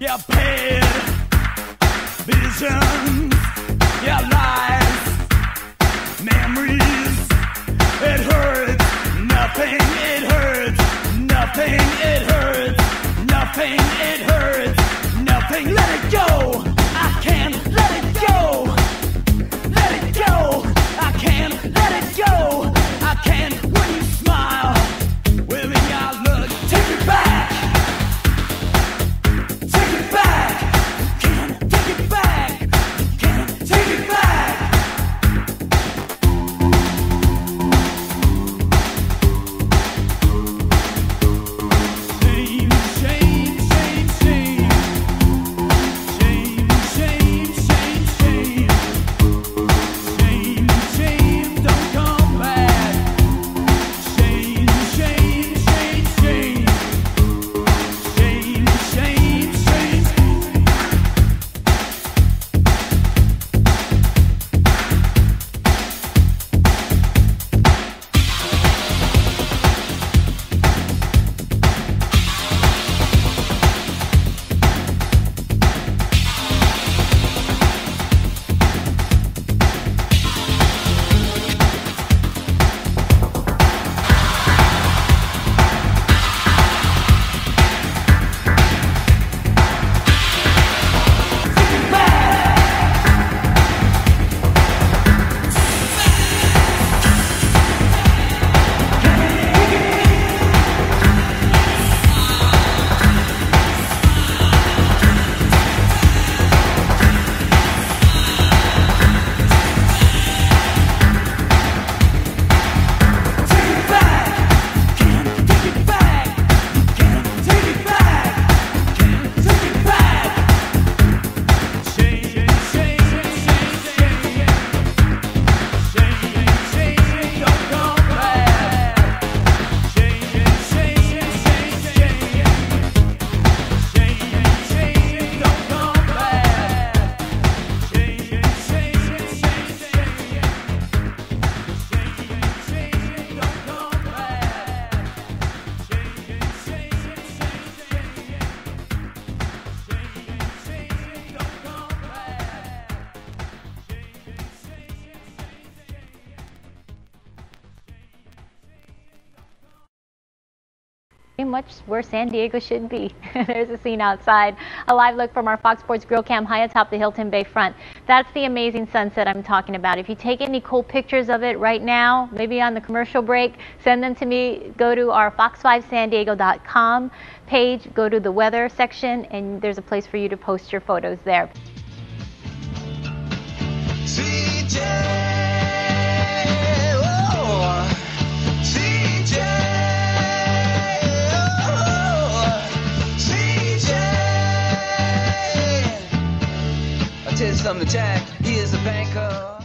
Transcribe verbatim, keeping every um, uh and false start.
your bad visions, your lies, memories. It hurts nothing, it hurts nothing, it hurts nothing, it hurts nothing. Let it go, I can't let it go. Let it go, I can't let it go. I can't when you smile, when I look, take it back. Much where San Diego should be. There's a scene outside. A live look from our Fox Sports Grill Cam high atop the Hilton Bay front. That's the amazing sunset I'm talking about. If you take any cool pictures of it right now, maybe on the commercial break, send them to me. Go to our Fox five San Diego dot com page, go to the weather section, and there's a place for you to post your photos there. C J. Something to check. He is a banker.